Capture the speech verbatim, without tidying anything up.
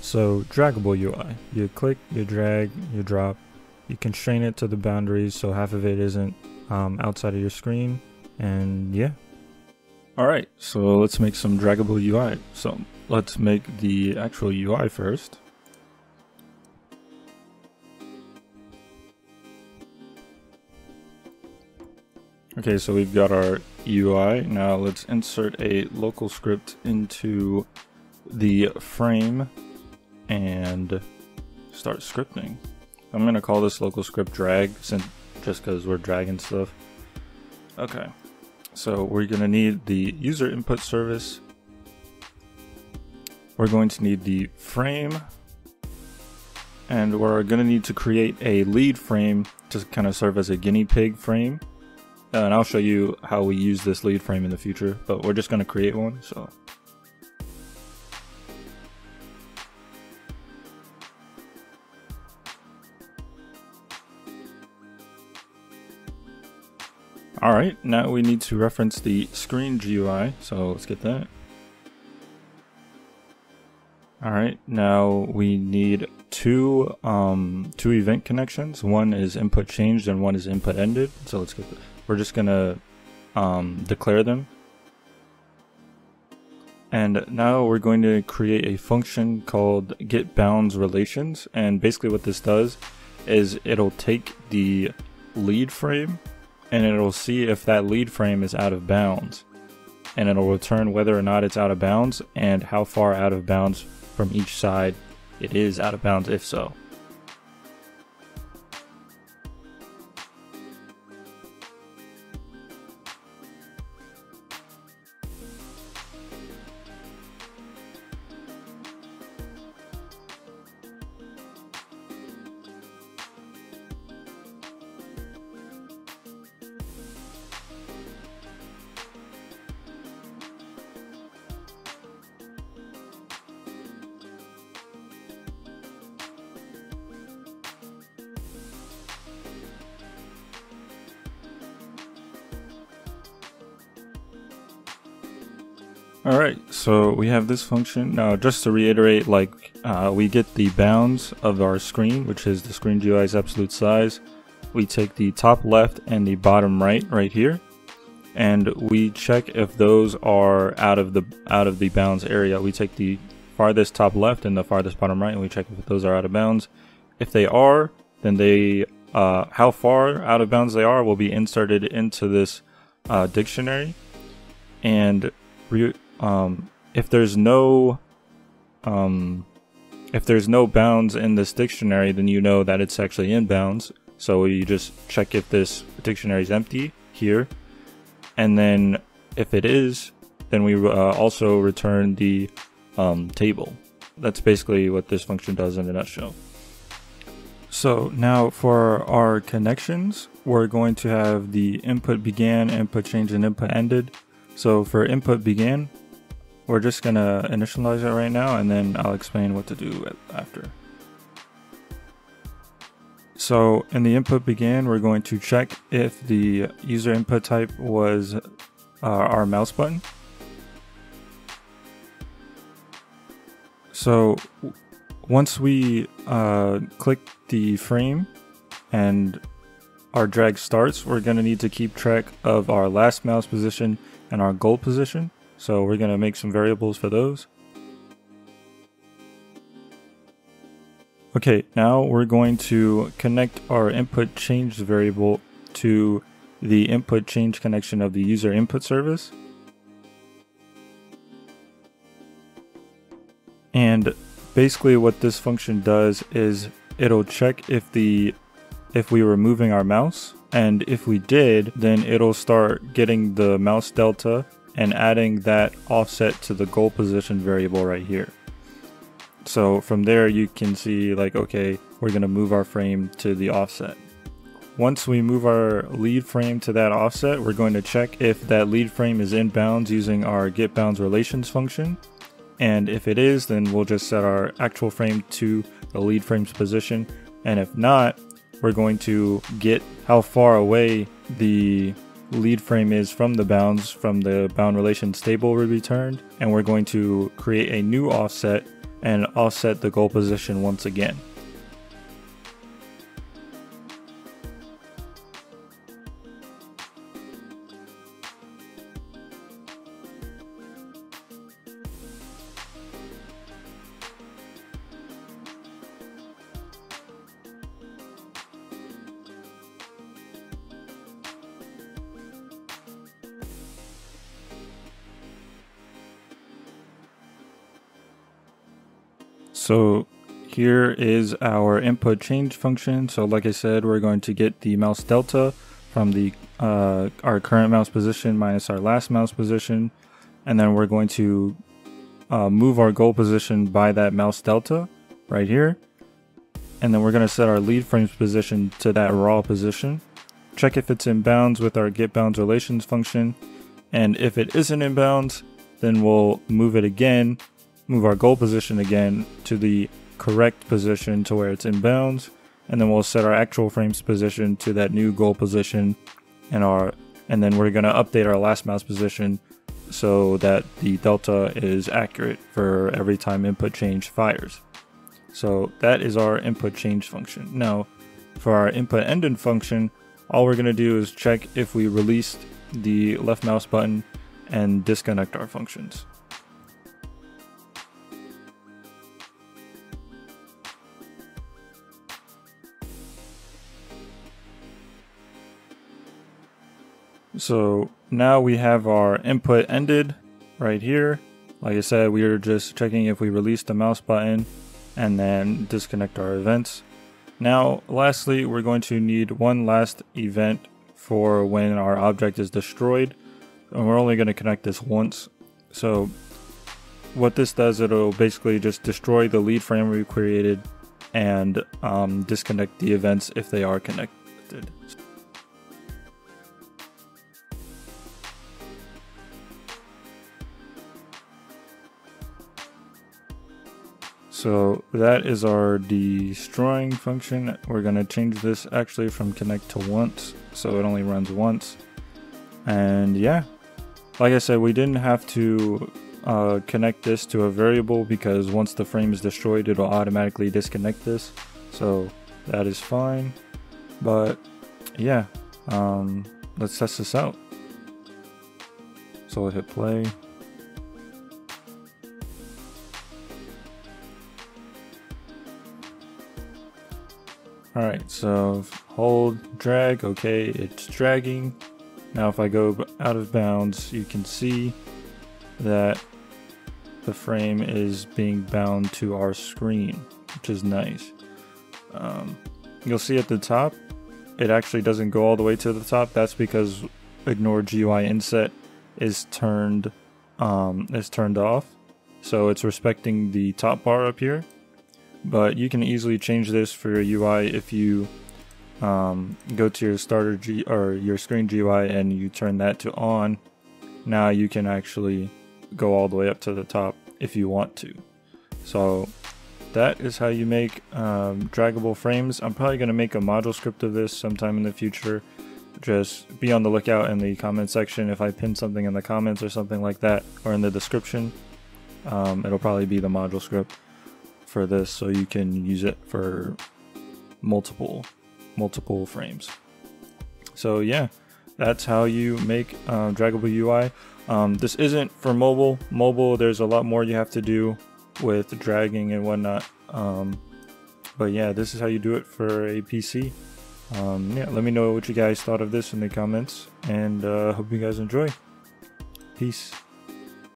So draggable U I, you click, you drag, you drop, you constrain it to the boundaries so half of it isn't um, outside of your screen, and yeah. All right, so let's make some draggable U I. So let's make the actual U I first. Okay, so we've got our U I. Now let's insert a local script into the frame and start scripting. I'm gonna call this local script drag, since just because we're dragging stuff. Okay, so we're gonna need the user input service. We're going to need the frame, and we're gonna need to create a lead frame to kind of serve as a guinea pig frame. And I'll show you how we use this lead frame in the future, but we're just going to create one. So, all right, now we need to reference the screen G U I. So let's get that. All right, now we need two um, two event connections. One is input changed and one is input ended. So let's get this. We're just gonna um, declare them. And now we're going to create a function called getBoundsRelations. And basically what this does is it'll take the lead frame and it'll see if that lead frame is out of bounds. And it'll return whether or not it's out of bounds and how far out of bounds from each side it is out of bounds, if so. All right, so we have this function. Now, just to reiterate, like uh, we get the bounds of our screen, which is the screen G U I's absolute size. We take the top left and the bottom right right here, and we check if those are out of the out of the bounds area. We take the farthest top left and the farthest bottom right, and we check if those are out of bounds. If they are, then they uh, how far out of bounds they are will be inserted into this uh, dictionary, and re Um, if there's no, um, if there's no bounds in this dictionary, then you know that it's actually in bounds. So you just check if this dictionary is empty here, and then if it is, then we uh, also return the um, table. That's basically what this function does in a nutshell. So now for our connections, we're going to have the input began, input changed, and input ended. So for input began, we're just gonna initialize it right now, and then I'll explain what to do after. So in the input began, we're going to check if the user input type was uh, our mouse button. So once we uh, click the frame and our drag starts, we're gonna need to keep track of our last mouse position and our goal position. So we're gonna make some variables for those. Okay, now we're going to connect our input change variable to the input change connection of the user input service. And basically what this function does is it'll check if the if we were moving our mouse, and if we did, then it'll start getting the mouse delta and adding that offset to the goal position variable right here. So from there you can see, like, okay, we're gonna move our frame to the offset. Once we move our lead frame to that offset, we're going to check if that lead frame is in bounds using our getBoundsRelations function. And if it is, then we'll just set our actual frame to the lead frame's position. And if not, we're going to get how far away the lead frame is from the bounds from the bound relations table we returned, and we're going to create a new offset and offset the goal position once again. So here is our input change function. So like I said, we're going to get the mouse delta from the uh, our current mouse position minus our last mouse position. And then we're going to uh, move our goal position by that mouse delta right here. And then we're going to set our lead frames position to that raw position. Check if it's in bounds with our get bounds relations function. And if it isn't in bounds, then we'll move it again. Move our goal position again to the correct position to where it's in bounds, and then we'll set our actual frames position to that new goal position, and our and then we're going to update our last mouse position so that the delta is accurate for every time input change fires. So that is our input change function. Now for our input ending function, all we're going to do is check if we released the left mouse button and disconnect our functions. So now we have our input ended right here. Like I said, we are just checking if we release the mouse button and then disconnect our events. Now, lastly, we're going to need one last event for when our object is destroyed. And we're only going to connect this once. So what this does, it'll basically just destroy the lead frame we created and um, disconnect the events if they are connected. So that is our destroying function. We're going to change this actually from connect to once, so it only runs once. And yeah, like I said, we didn't have to uh, connect this to a variable because once the frame is destroyed, it'll automatically disconnect this. So that is fine. But yeah, um, let's test this out. So I'll hit play. All right, so hold, drag, okay, it's dragging. Now if I go out of bounds, you can see that the frame is being bound to our screen, which is nice. Um, you'll see at the top, it actually doesn't go all the way to the top. That's because ignore G U I inset is turned, um, is turned off. So it's respecting the top bar up here. But you can easily change this for your U I if you um, go to your starter G or your screen G U I and you turn that to on. Now you can actually go all the way up to the top if you want to. So that is how you make um, draggable frames. I'm probably going to make a module script of this sometime in the future. Just be on the lookout in the comment section. If I pin something in the comments or something like that, or in the description, um, it'll probably be the module script for this, so you can use it for multiple multiple frames. So yeah, that's how you make um, draggable U I. Um, this isn't for mobile. Mobile, there's a lot more you have to do with dragging and whatnot. Um, but yeah, this is how you do it for a P C. Um, yeah, let me know what you guys thought of this in the comments, and uh, hope you guys enjoy. Peace.